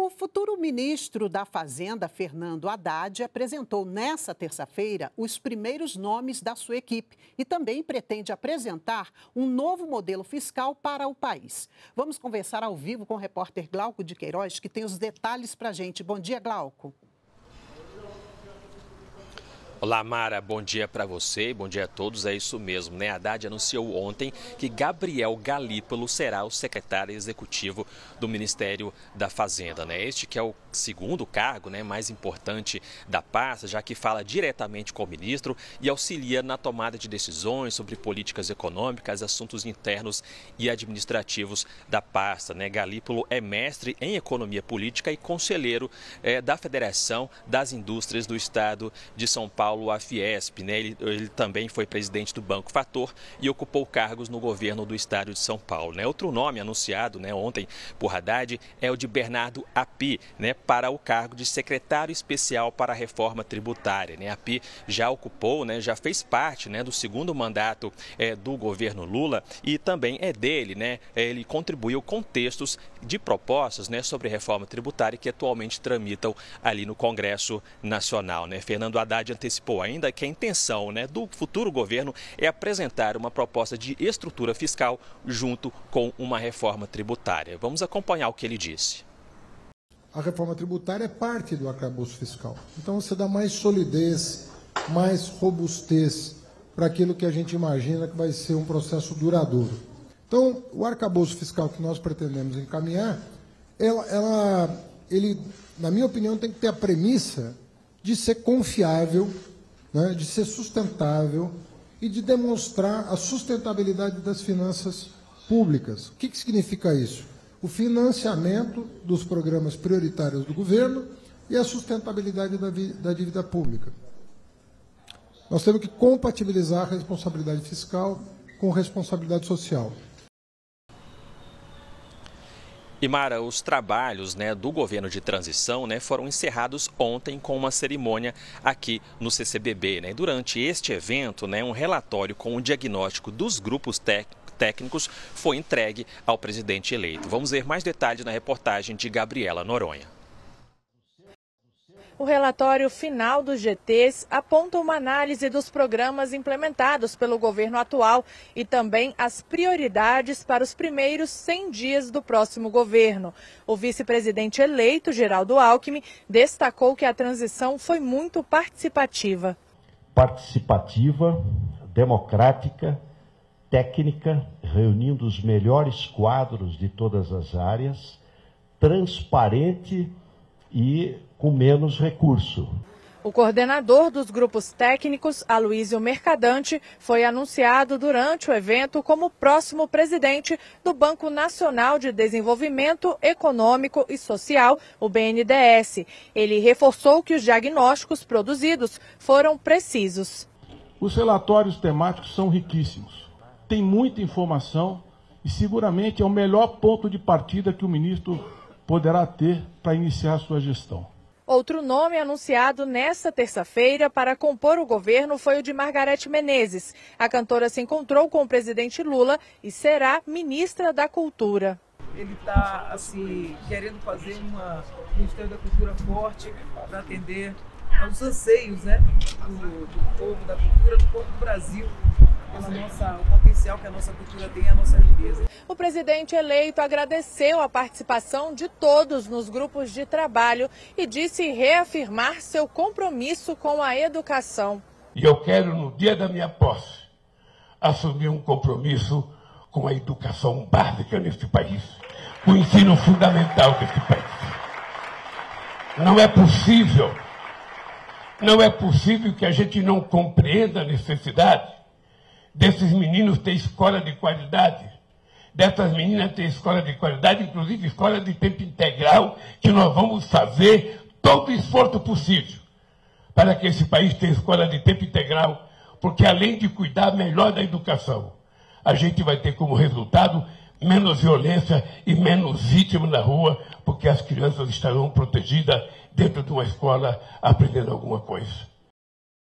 O futuro ministro da Fazenda, Fernando Haddad, apresentou nesta terça-feira os primeiros nomes da sua equipe e também pretende apresentar um novo modelo fiscal para o país. Vamos conversar ao vivo com o repórter Glauco de Queiroz, que tem os detalhes para a gente. Bom dia, Glauco. Olá, Mara, bom dia para você e bom dia a todos. É isso mesmo, né? Haddad anunciou ontem que Gabriel Galípolo será o secretário executivo do Ministério da Fazenda, né? Este que é o segundo cargo, né, mais importante da pasta, já que fala diretamente com o ministro e auxilia na tomada de decisões sobre políticas econômicas, assuntos internos e administrativos da pasta, né? Galípolo é mestre em economia política e conselheiro da Federação das Indústrias do Estado de São Paulo, a FIESP, né? Ele também foi presidente do Banco Fator e ocupou cargos no governo do estado de São Paulo, né? Outro nome anunciado, né, ontem por Haddad é o de Bernard Appy, né, para o cargo de secretário especial para a reforma tributária, né? Appy já ocupou, né, já fez parte, né, do segundo mandato do governo Lula e também é dele, né? Ele contribuiu com textos de propostas, né, sobre reforma tributária que atualmente tramitam ali no Congresso Nacional, né? Fernando Haddad antecipou ainda que a intenção, né, do futuro governo é apresentar uma proposta de estrutura fiscal junto com uma reforma tributária. Vamos acompanhar o que ele disse. A reforma tributária é parte do arcabouço fiscal. Então você dá mais solidez, mais robustez para aquilo que a gente imagina que vai ser um processo duradouro. Então o arcabouço fiscal que nós pretendemos encaminhar, ele, na minha opinião, tem que ter a premissa de ser confiável, né, de ser sustentável e de demonstrar a sustentabilidade das finanças públicas. O que significa isso? O financiamento dos programas prioritários do governo e a sustentabilidade da dívida pública. Nós temos que compatibilizar a responsabilidade fiscal com responsabilidade social. E, Mara, os trabalhos, né, do governo de transição, né, foram encerrados ontem com uma cerimônia aqui no CCBB, né? Durante este evento, né, um relatório com o diagnóstico dos grupos técnicos foi entregue ao presidente eleito. Vamos ver mais detalhes na reportagem de Gabriela Noronha. O relatório final dos GTs aponta uma análise dos programas implementados pelo governo atual e também as prioridades para os primeiros 100 dias do próximo governo. O vice-presidente eleito, Geraldo Alckmin, destacou que a transição foi muito participativa. Participativa, democrática, técnica, reunindo os melhores quadros de todas as áreas, transparente e com menos recurso. O coordenador dos grupos técnicos, Aloysio Mercadante, foi anunciado durante o evento como próximo presidente do Banco Nacional de Desenvolvimento Econômico e Social, o BNDES. Ele reforçou que os diagnósticos produzidos foram precisos. Os relatórios temáticos são riquíssimos, tem muita informação e seguramente é o melhor ponto de partida que o ministro poderá ter para iniciar sua gestão. Outro nome anunciado nesta terça-feira para compor o governo foi o de Margareth Menezes. A cantora se encontrou com o presidente Lula e será ministra da Cultura. Ele está assim, querendo fazer um Ministério da Cultura forte para atender aos anseios, né, do povo, da cultura, do povo do Brasil. O potencial que a nossa cultura tem, a nossa riqueza. O presidente eleito agradeceu a participação de todos nos grupos de trabalho e disse reafirmar seu compromisso com a educação. E eu quero, no dia da minha posse, assumir um compromisso com a educação básica neste país, o ensino fundamental deste país. Não é possível que a gente não compreenda a necessidade desses meninos ter escola de qualidade, dessas meninas ter escola de qualidade, inclusive escola de tempo integral, que nós vamos fazer todo o esforço possível para que esse país tenha escola de tempo integral, porque além de cuidar melhor da educação, a gente vai ter como resultado menos violência e menos vítimas na rua, porque as crianças estarão protegidas dentro de uma escola aprendendo alguma coisa.